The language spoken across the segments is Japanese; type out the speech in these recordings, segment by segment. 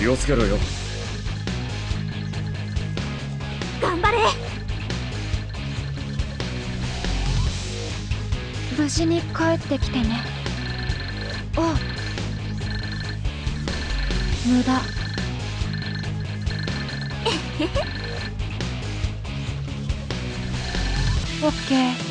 気をつけろよ。頑張れ。無事に帰ってきてね。あ、無駄。えへへ。オッケー。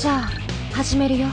じゃあ始めるよ。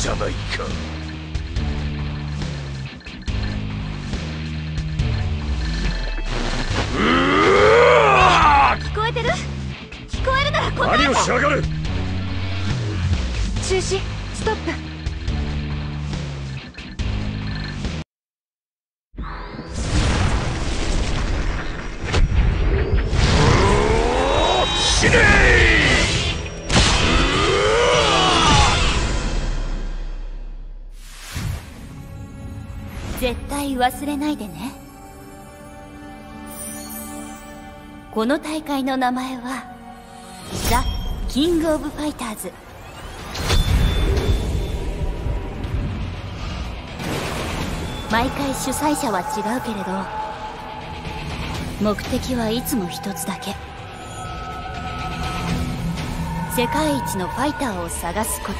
じゃないか。聞こえてる？聞こえるなら答えて。何をしやがる。中止、ストップ。絶対忘れないでね。この大会の名前はザ・キング・オブ・ファイターズ。毎回主催者は違うけれど目的はいつも一つだけ、世界一のファイターを探すこと。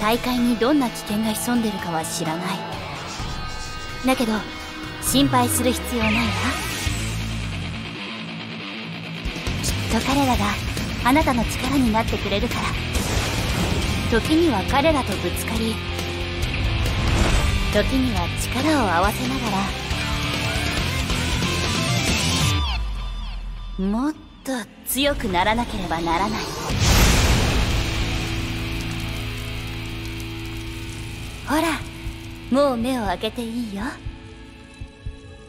大会にどんな危険が潜んでるかは知らない。だけど心配する必要ないわ。きっと彼らがあなたの力になってくれるから。時には彼らとぶつかり、時には力を合わせながらもっと強くならなければならない。ほら、もう目を開けていいよ。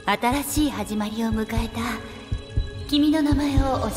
新しい始まりを迎えた君の名前を教えて。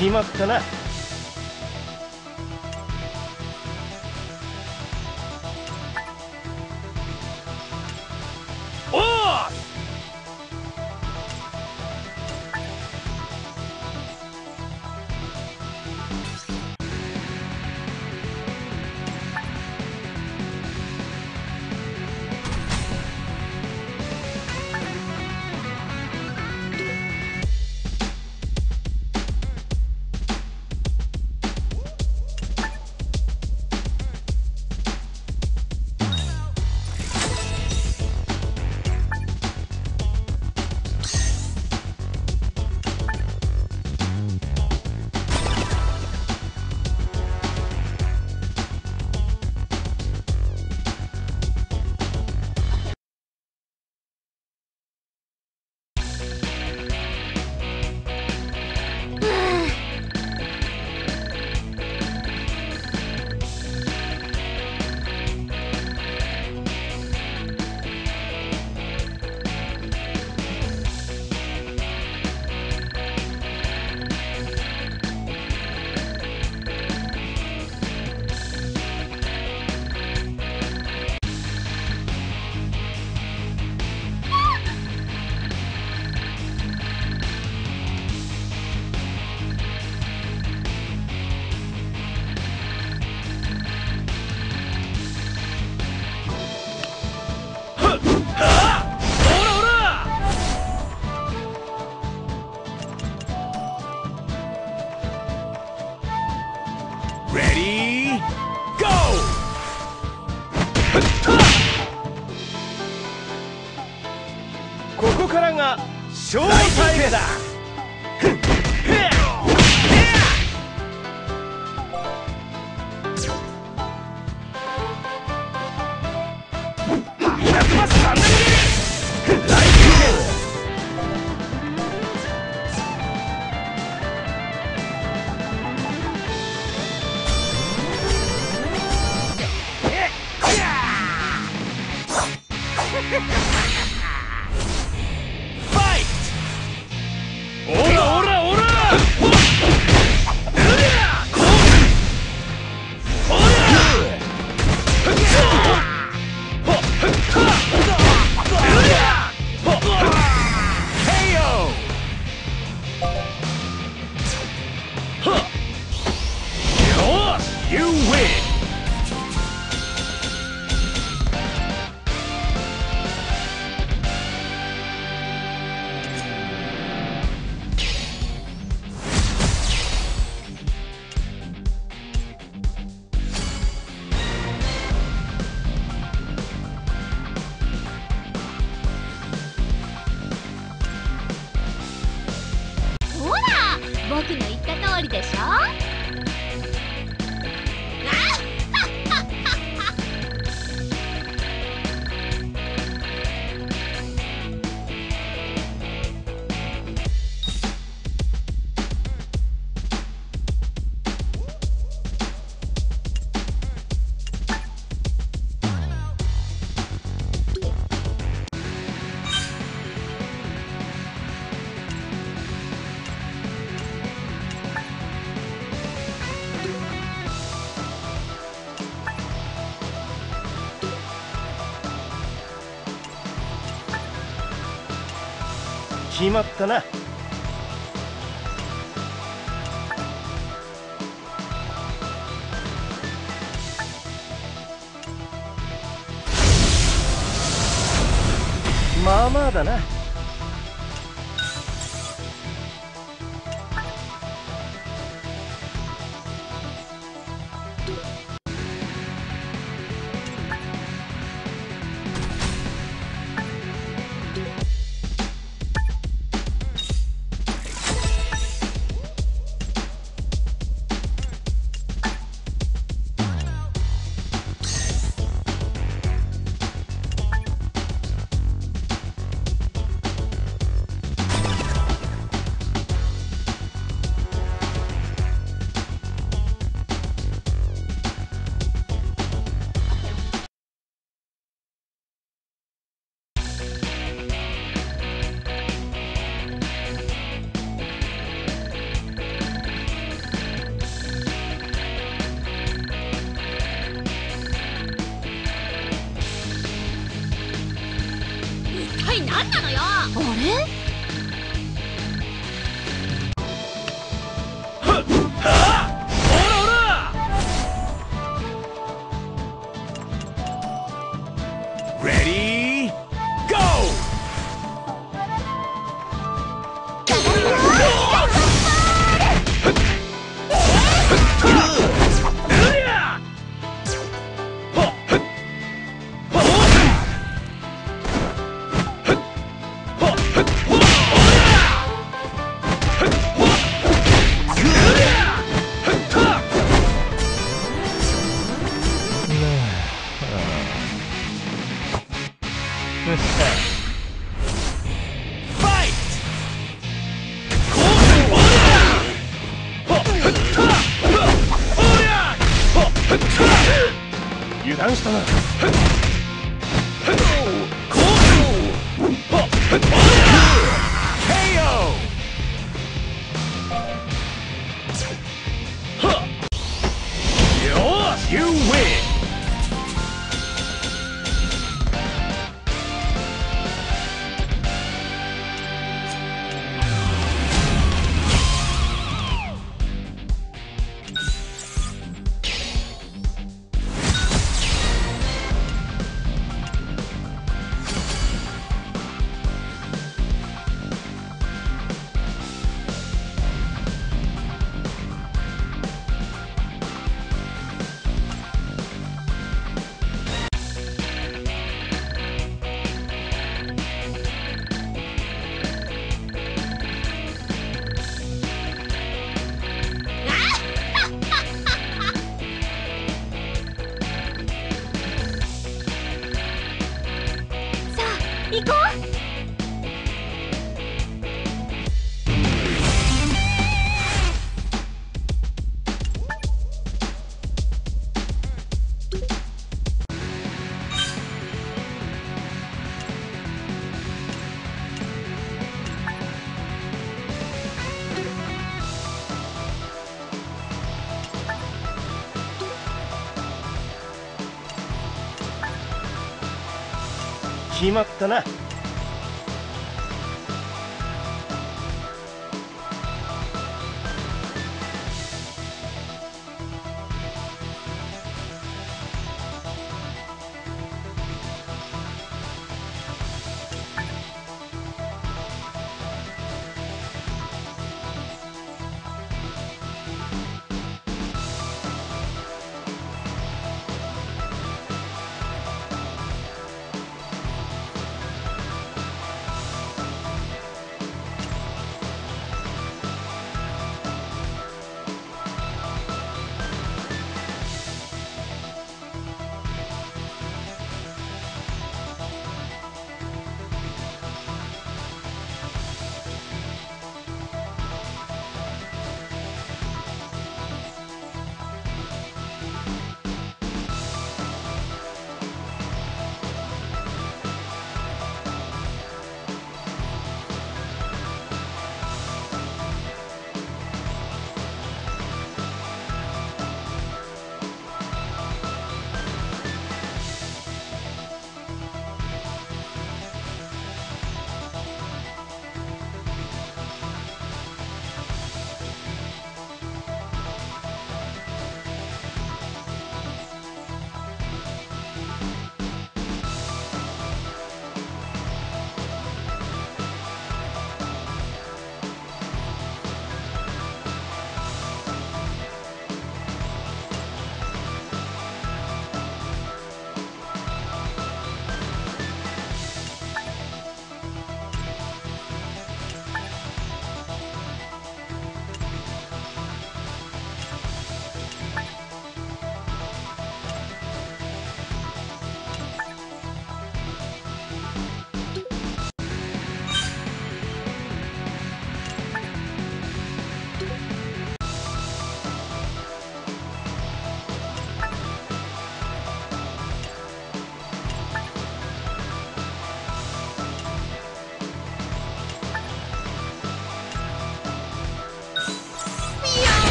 決まったな。おー！Ready, go!ここからがショータイムだ。僕の言った通りでしょ。決まったな。まあまあだな。ったのよ。あれ？決まったな。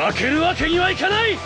負けるわけにはいかない。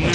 You win!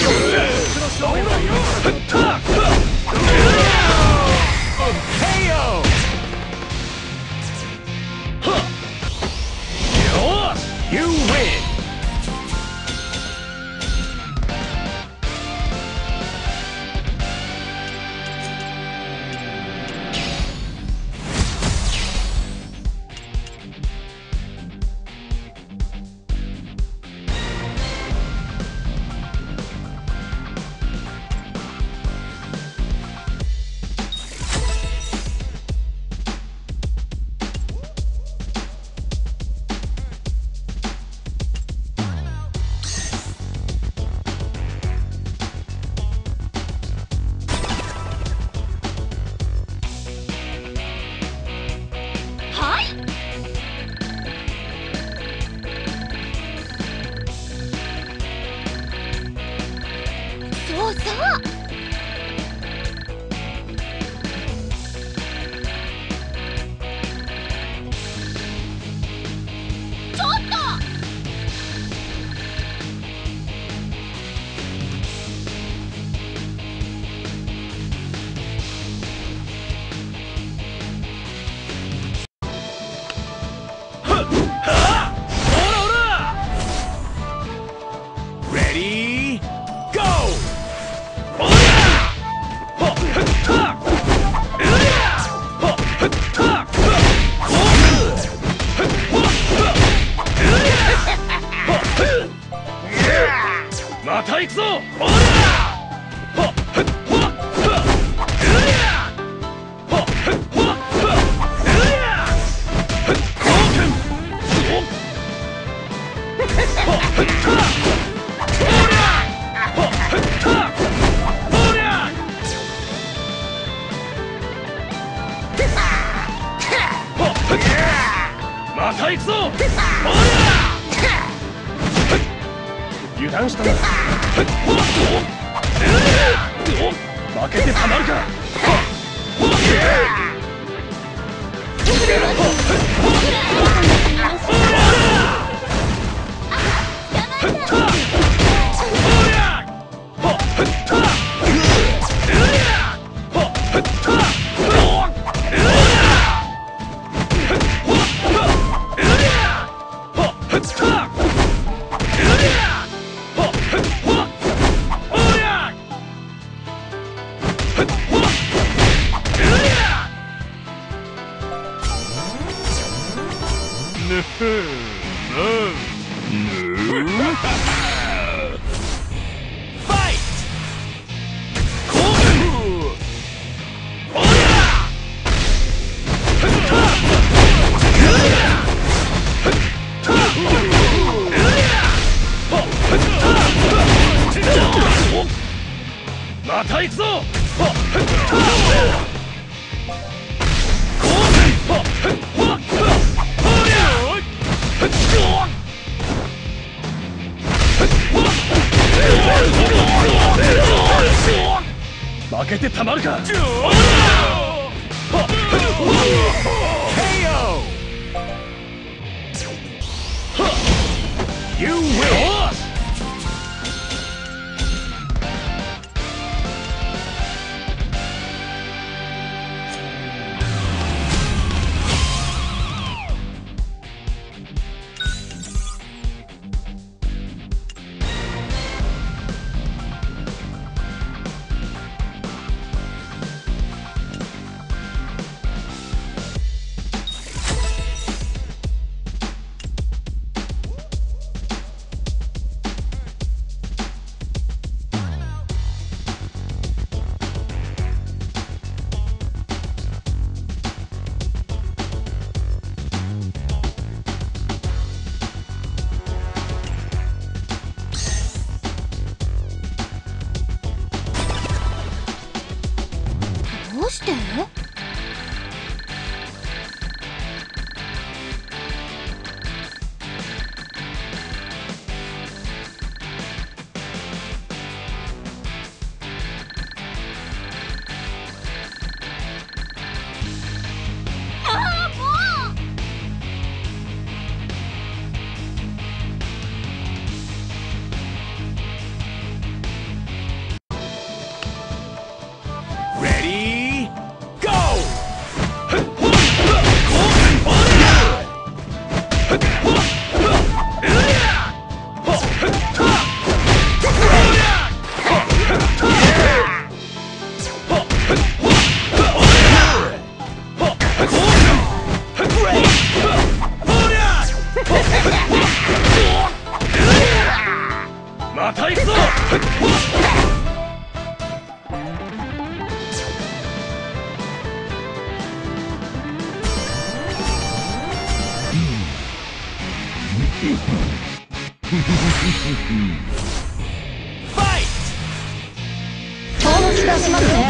しますね。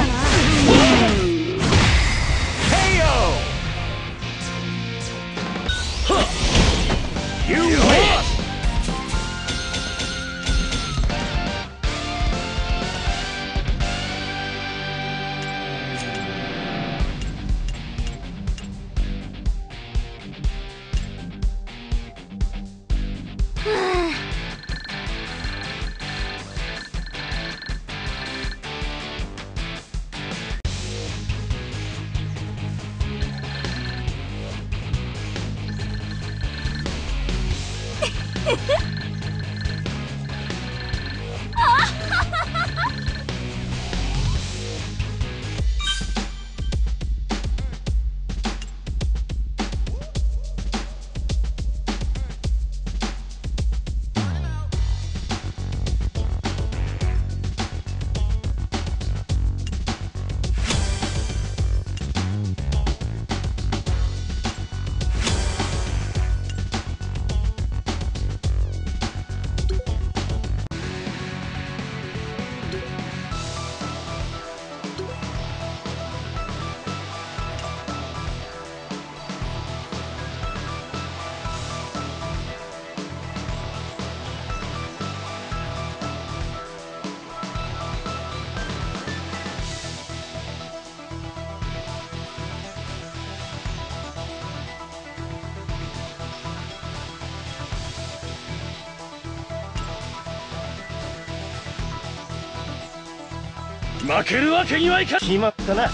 負けるわけにはいかない。決まったな。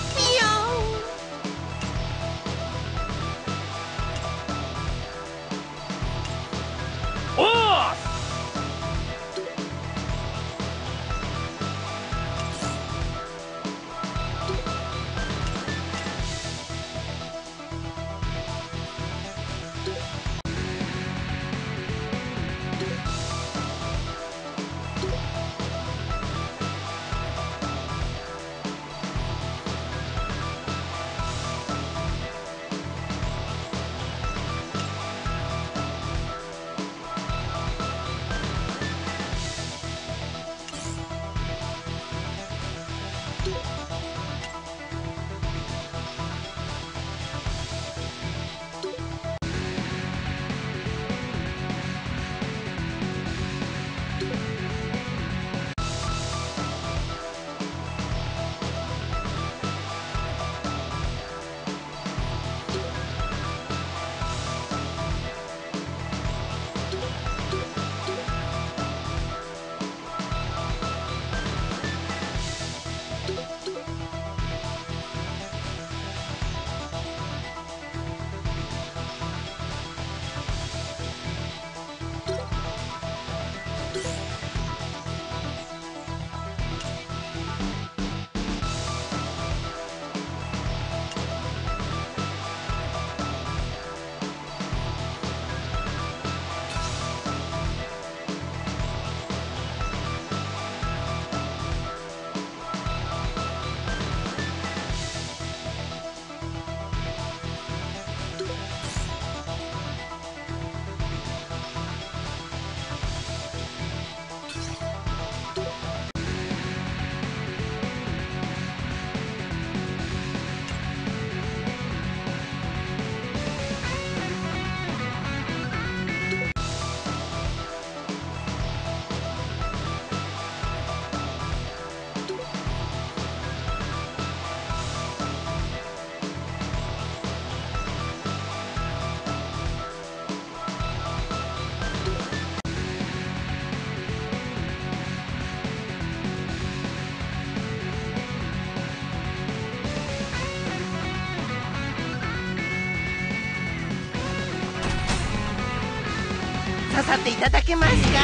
させていただけますか？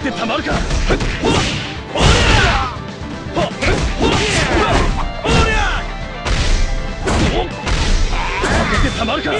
けてたまるか。たまるか。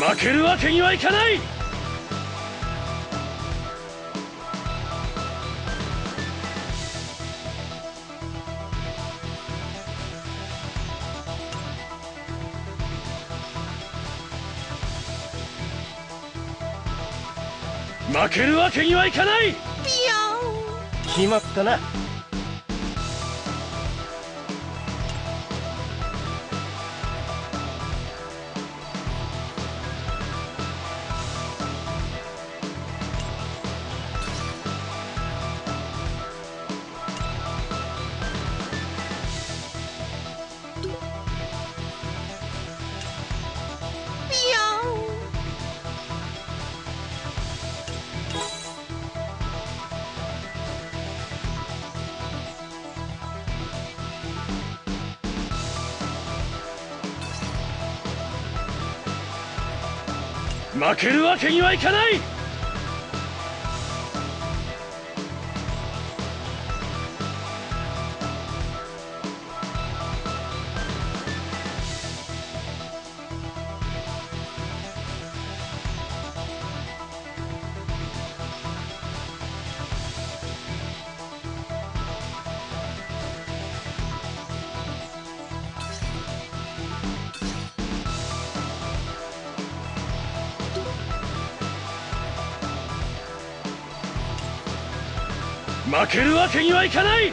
負けるわけにはいかない。負けるわけにはいかない。決まったな。負けるわけにはいかない。負けるわけにはいかない。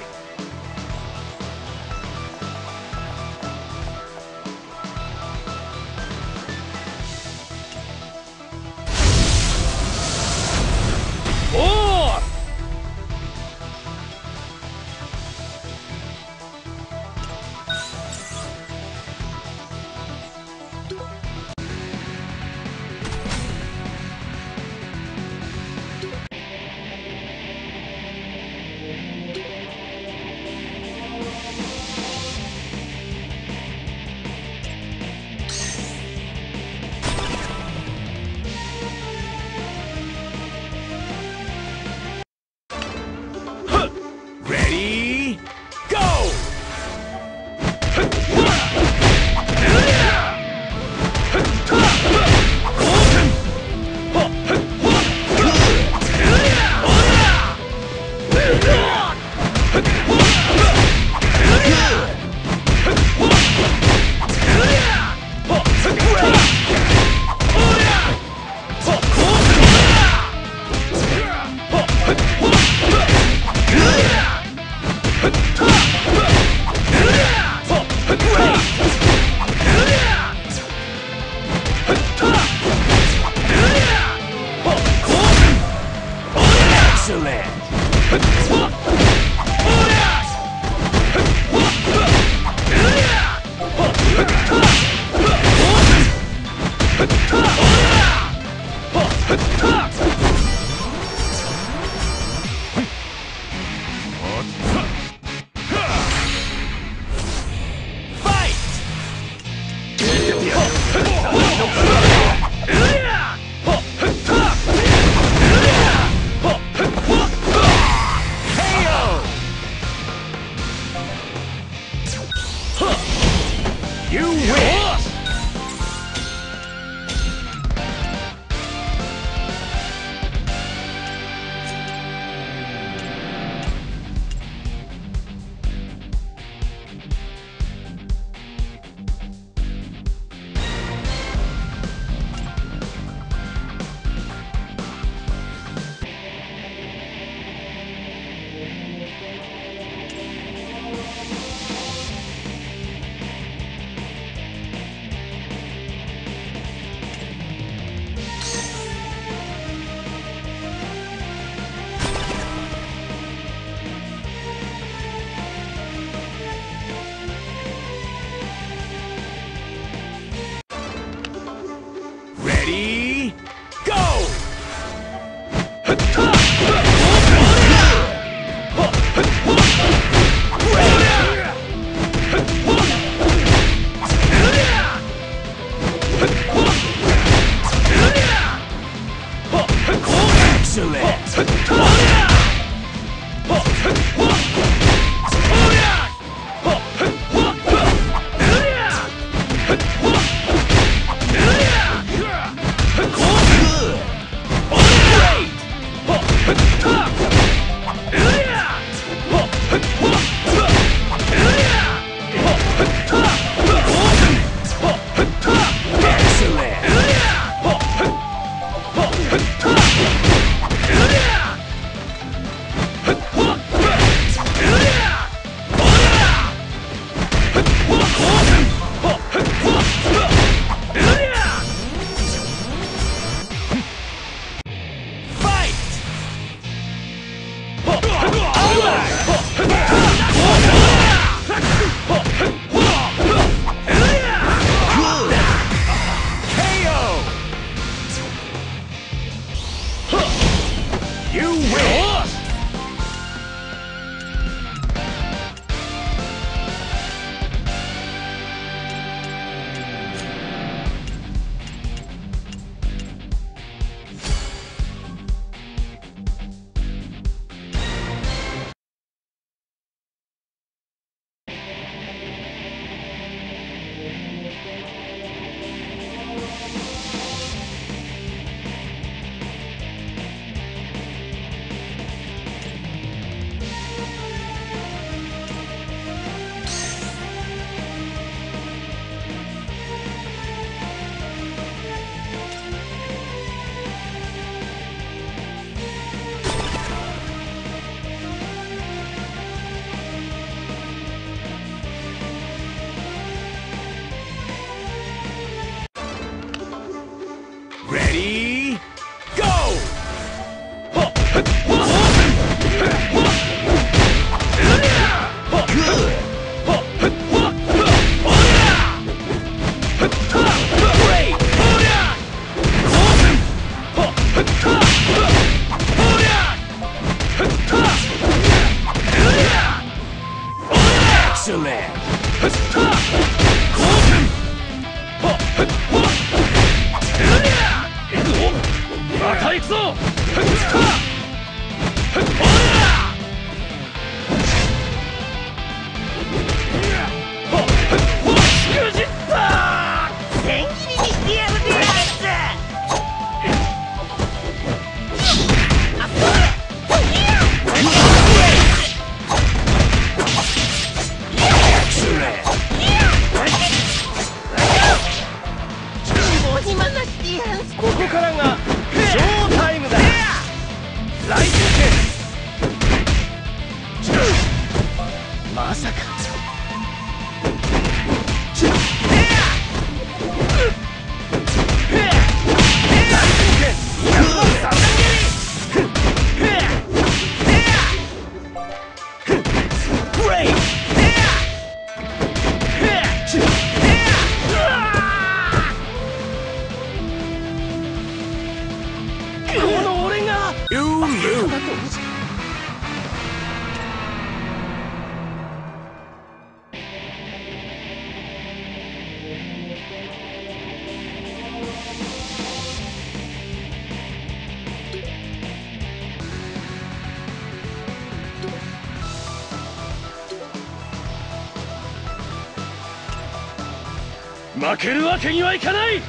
負けるわけにはいかない。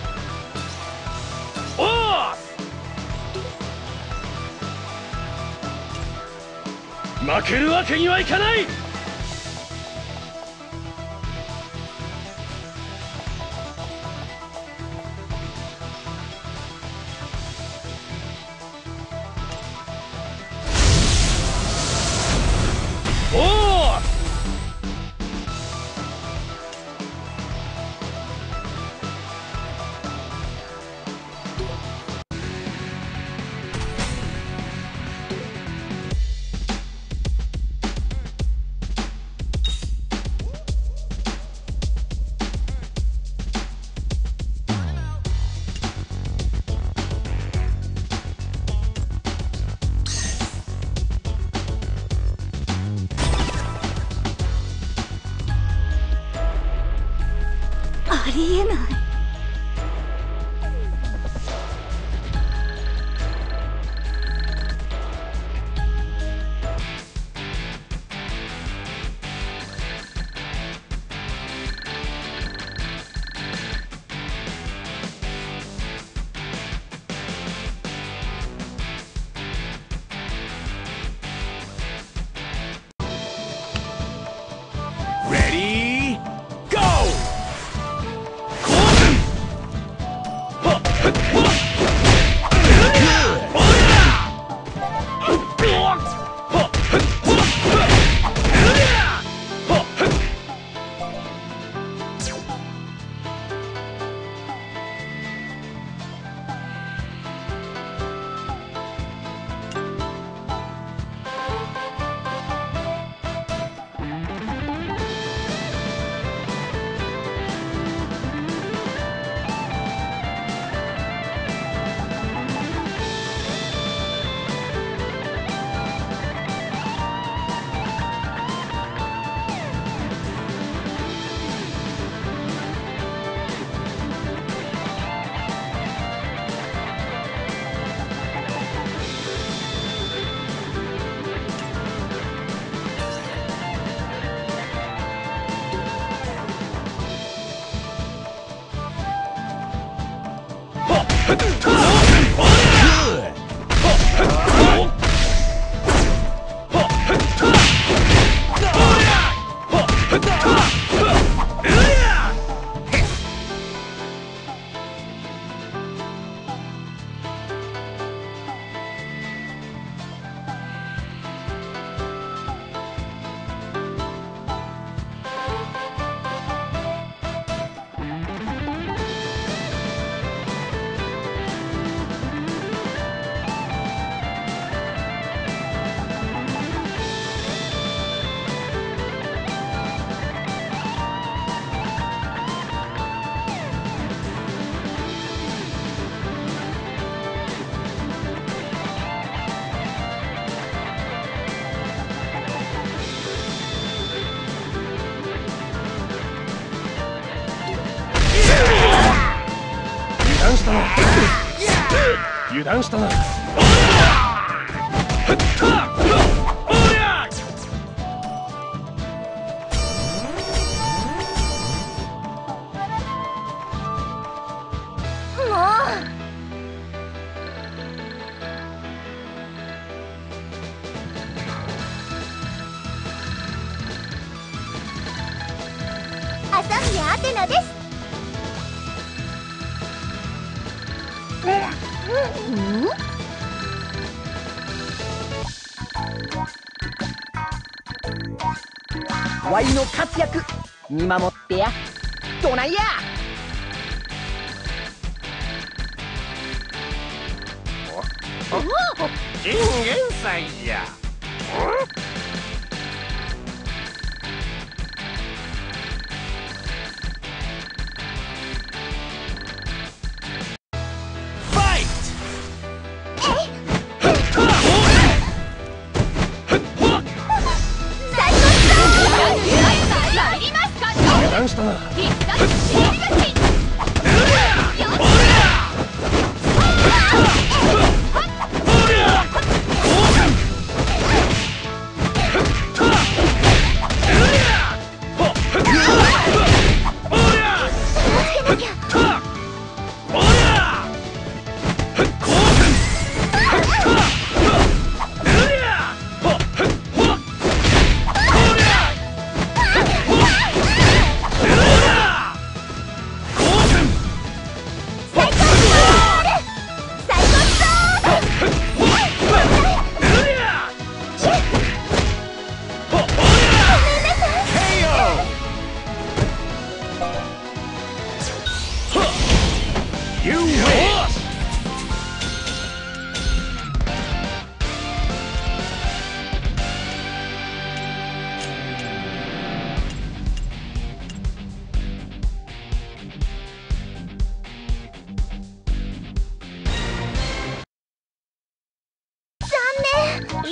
おお、負けるわけにはいかない。油断したな。ワイの活躍見守ってや。どないや。チンゲンサイじゃ。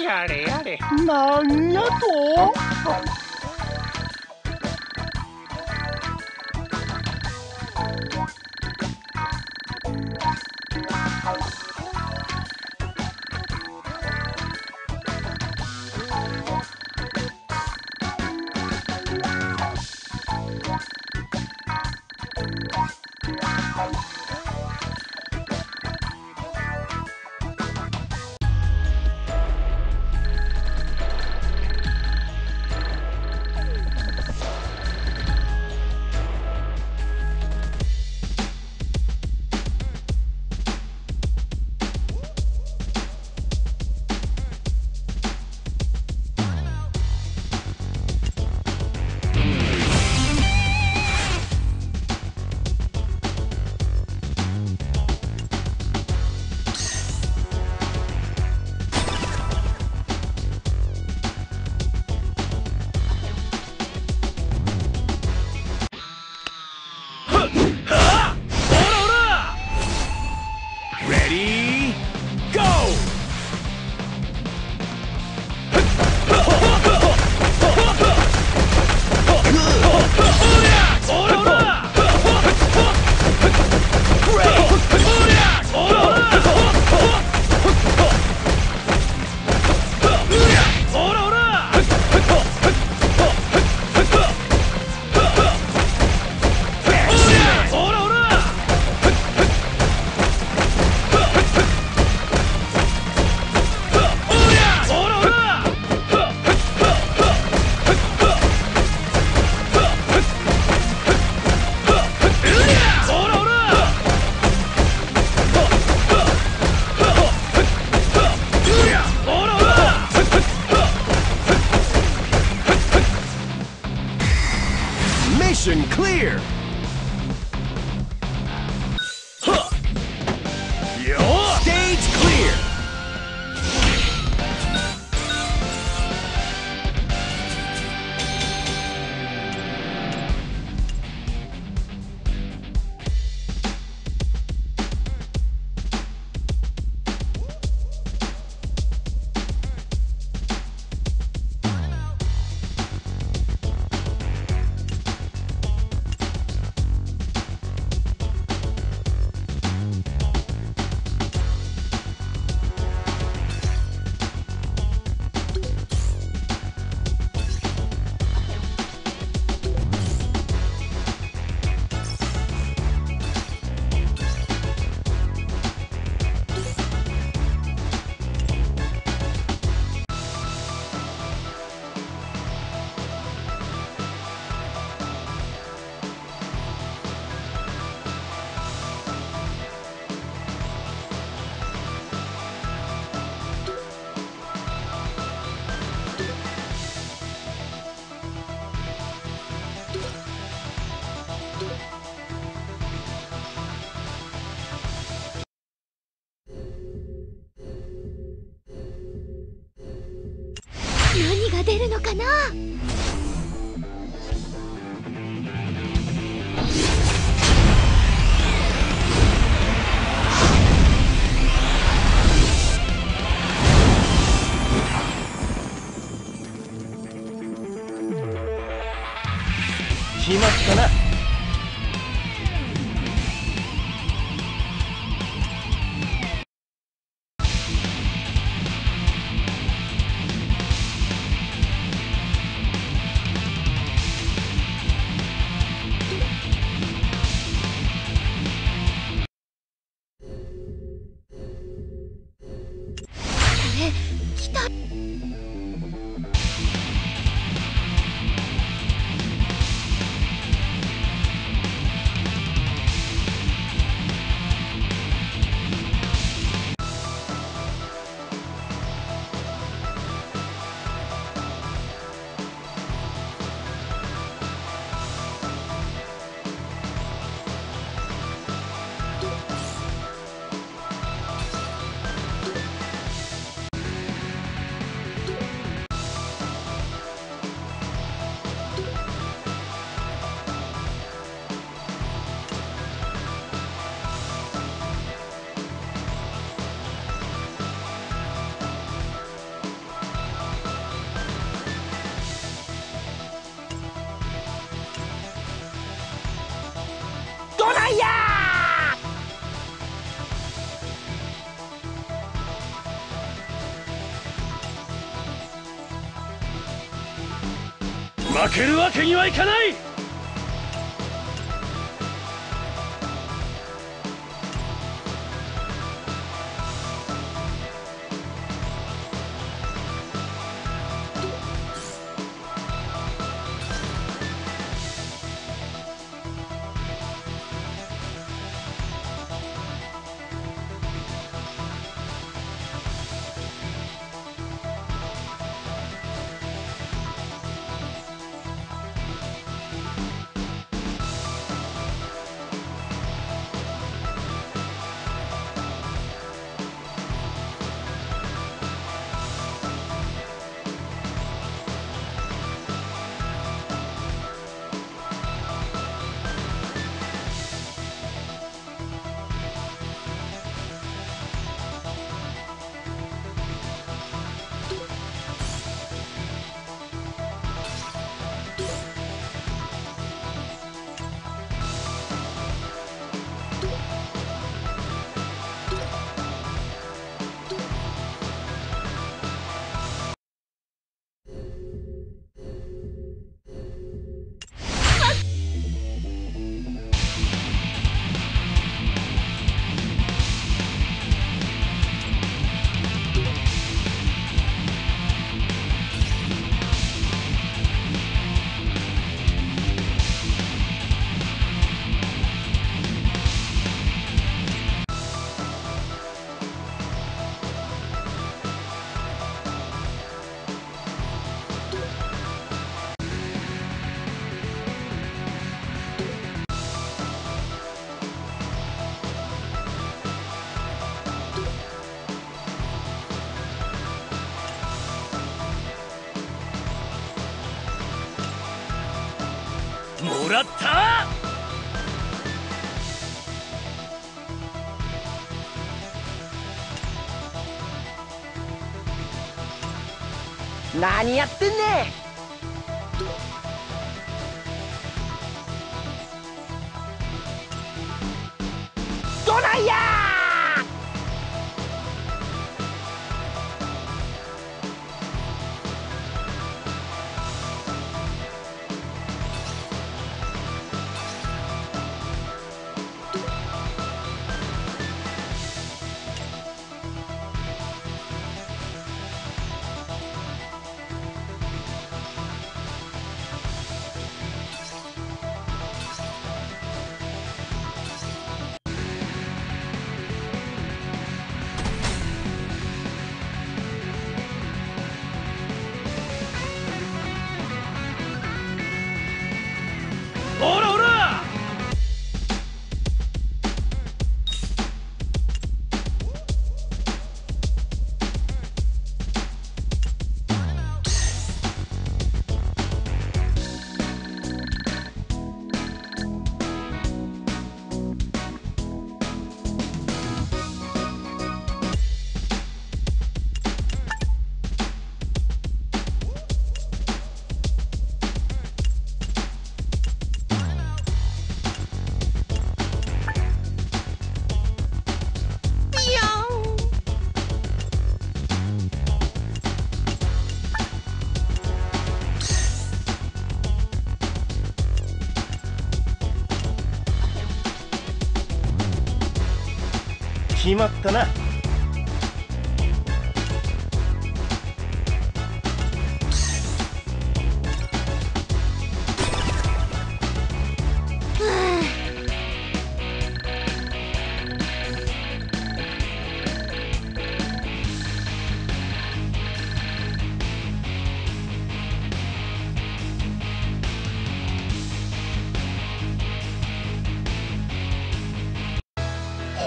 やれやれ。なんやと？Clear! 負けるわけにはいかない。もらった何やってんねん。決まったな。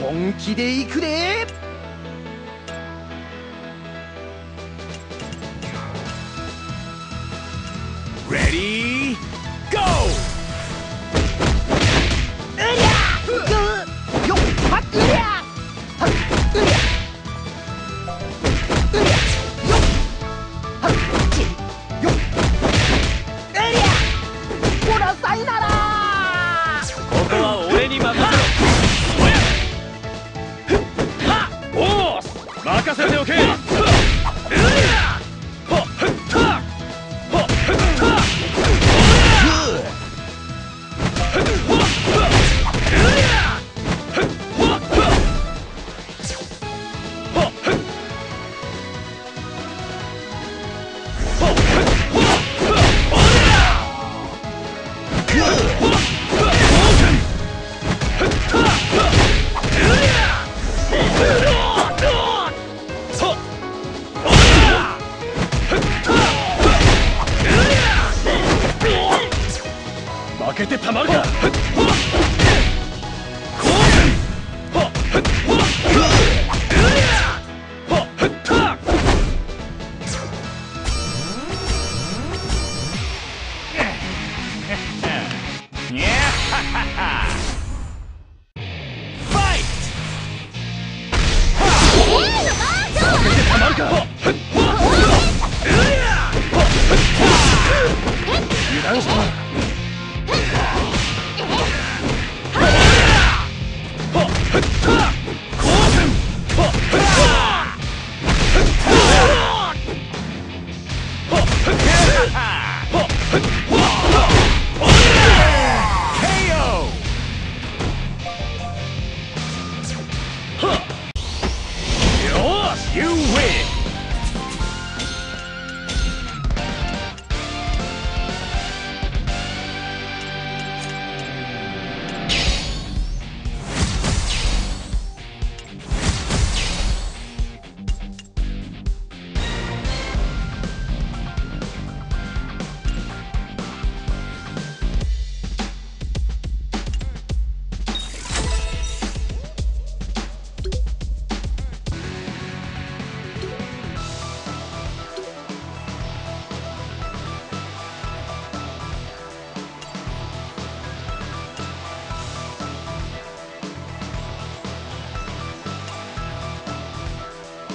本気で行くで。レディーゴー。うりゃよっはっうりゃはっうりゃうりゃよっはっちよっうりゃほらさいなら。ここは俺に任せろ。任せておけ。けてたまるか。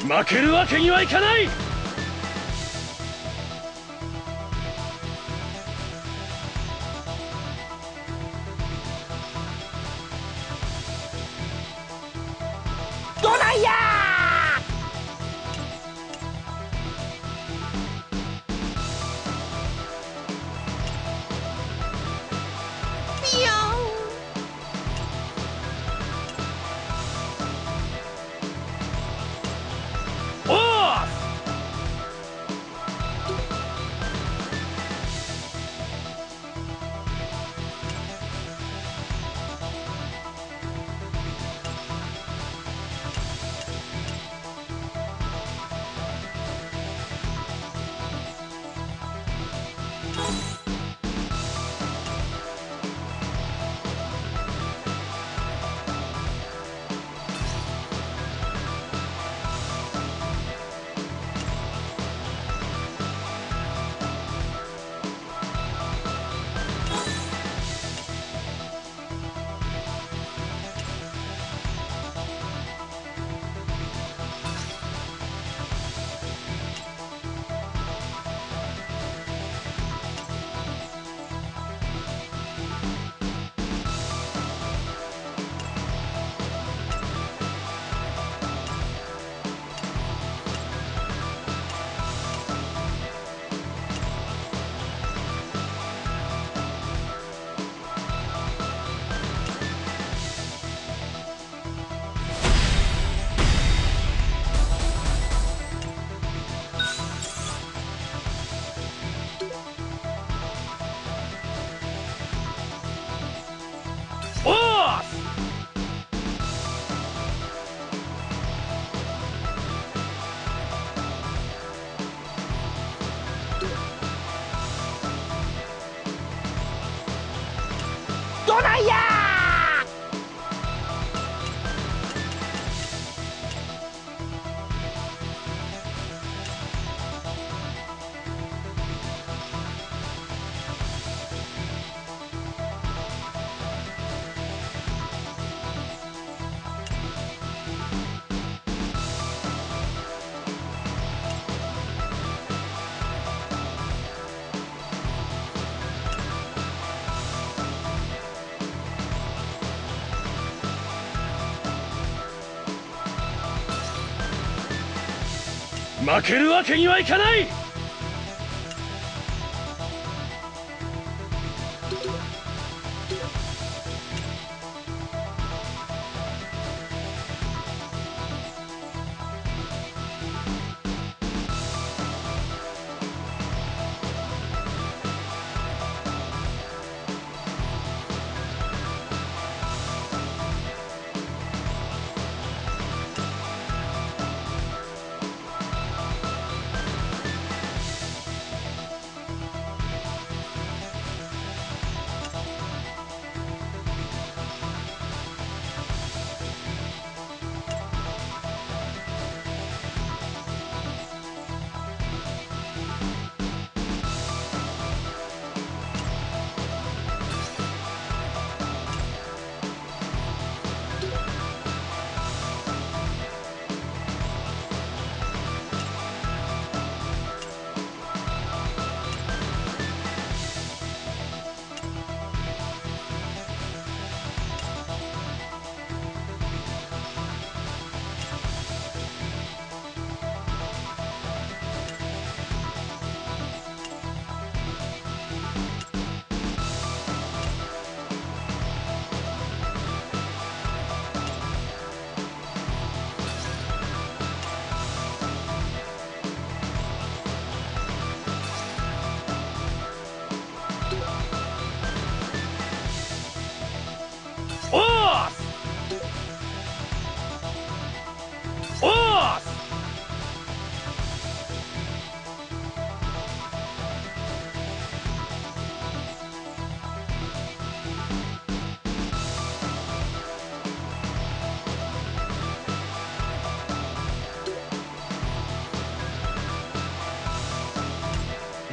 負けるわけにはいかない。どないやー。ピヨン。負けるわけにはいかない。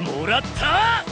もらった!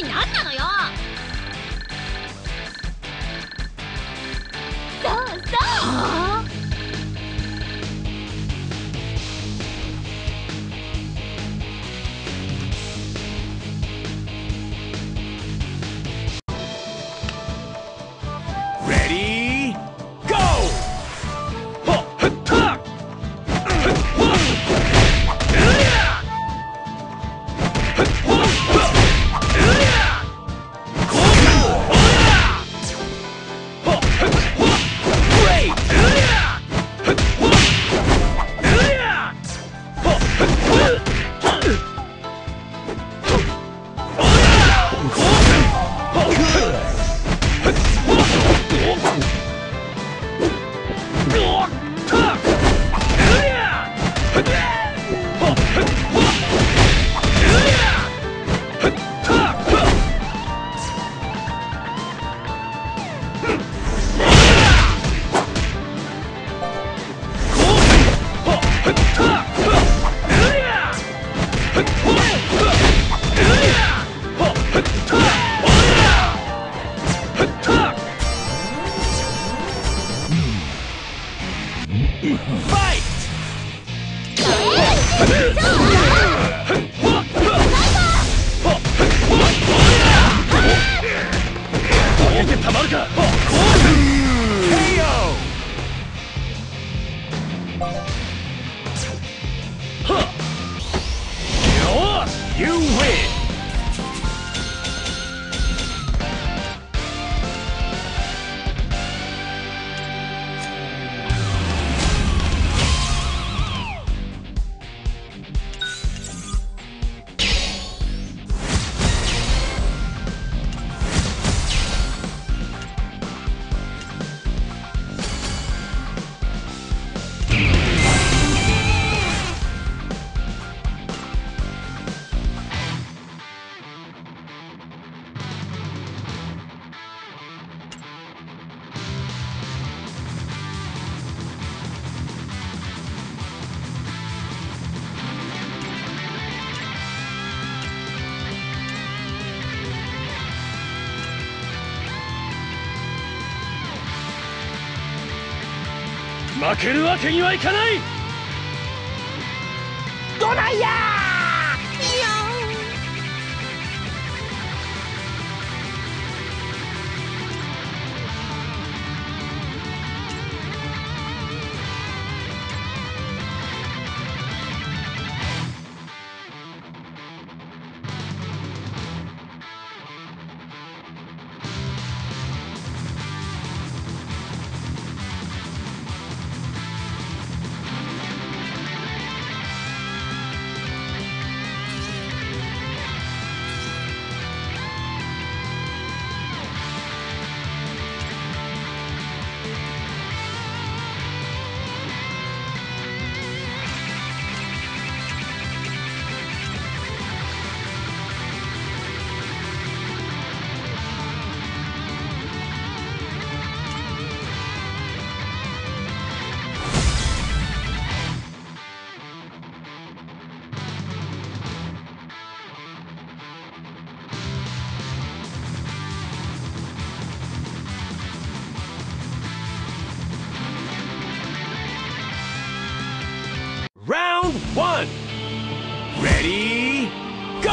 何なのよ。そうそう。はあ、Ready, go! はっはっは負けるわけにはいかない。ドライヤー Ready, go!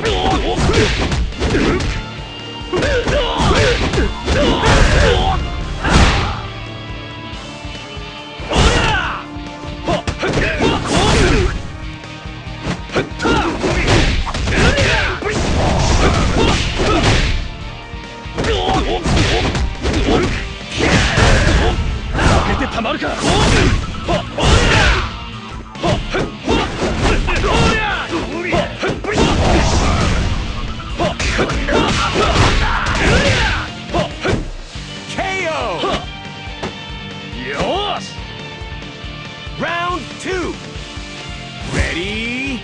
Round 2. Ready,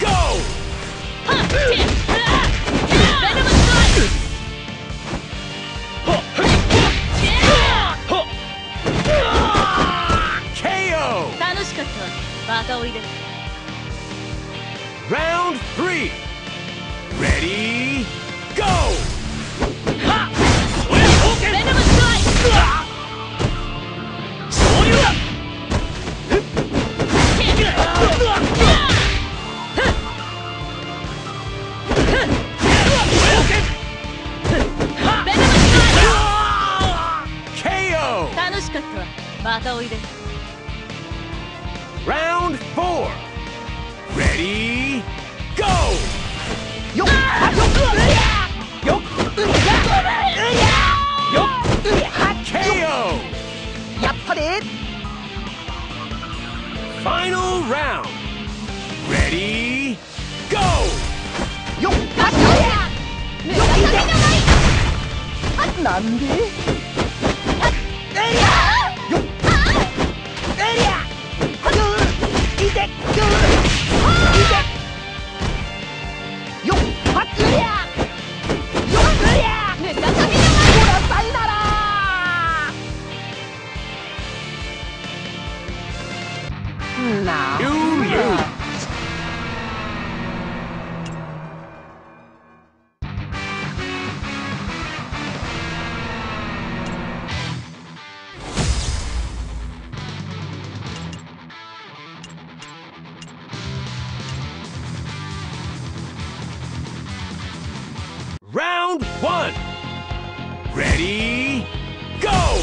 go! Huh, tip, KO! Round 3. Ready, go! Round 4. Ready, go! KO! Final round. Ready, go! Round 1. Ready, go! Ready, go!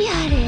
れやれ。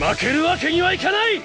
負けるわけにはいかない。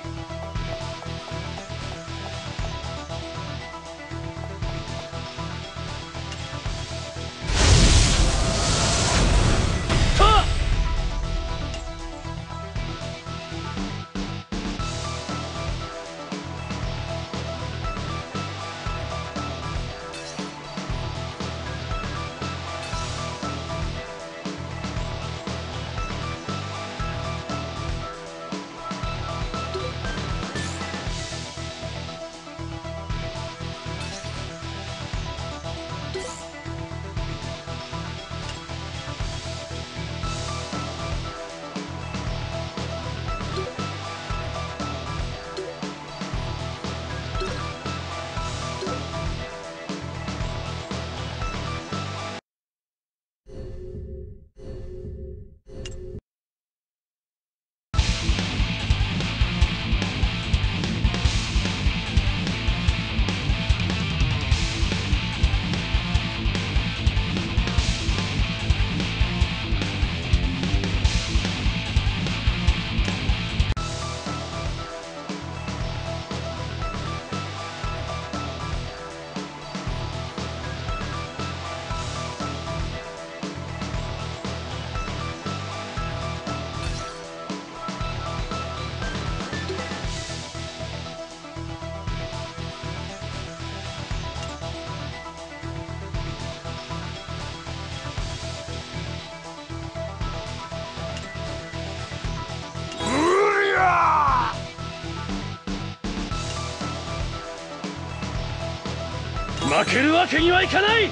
は負けるわけにはいかない。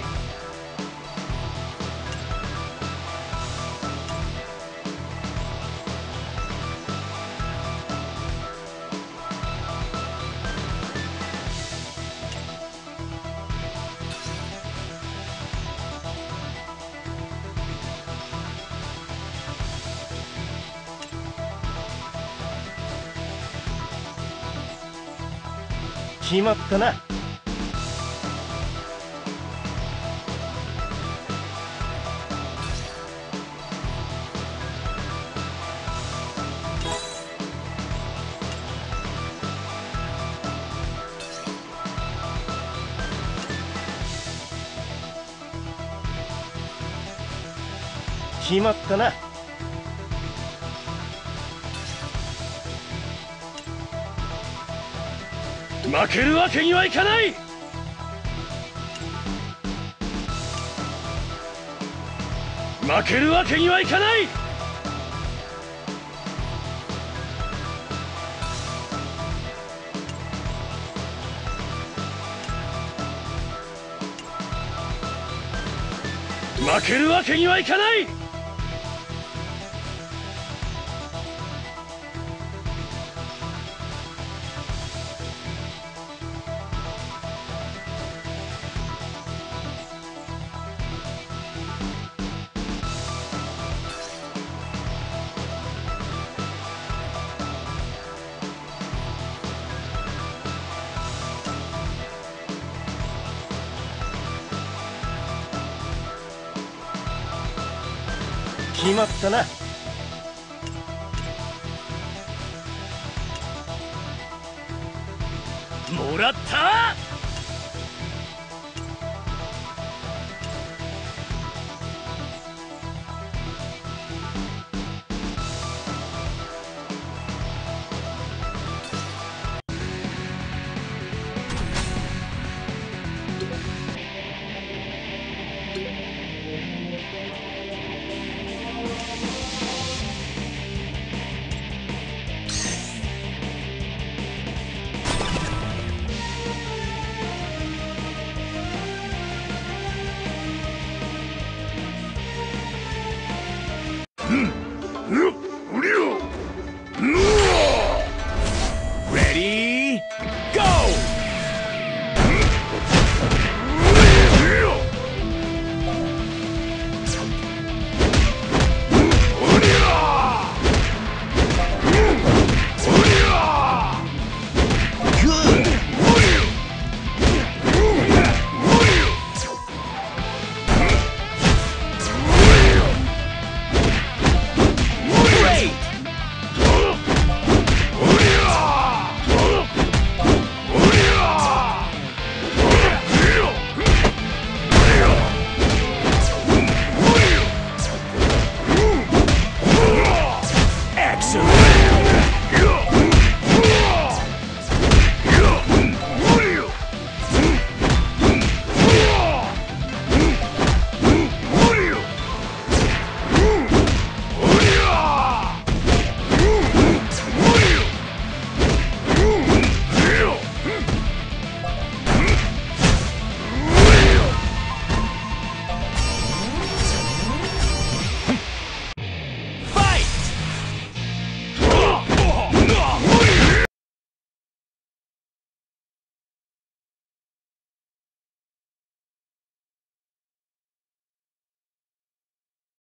決まったな。決まったな。負けるわけにはいかない。負けるわけにはいかない。負けるわけにはいかない。決まったな。もらった！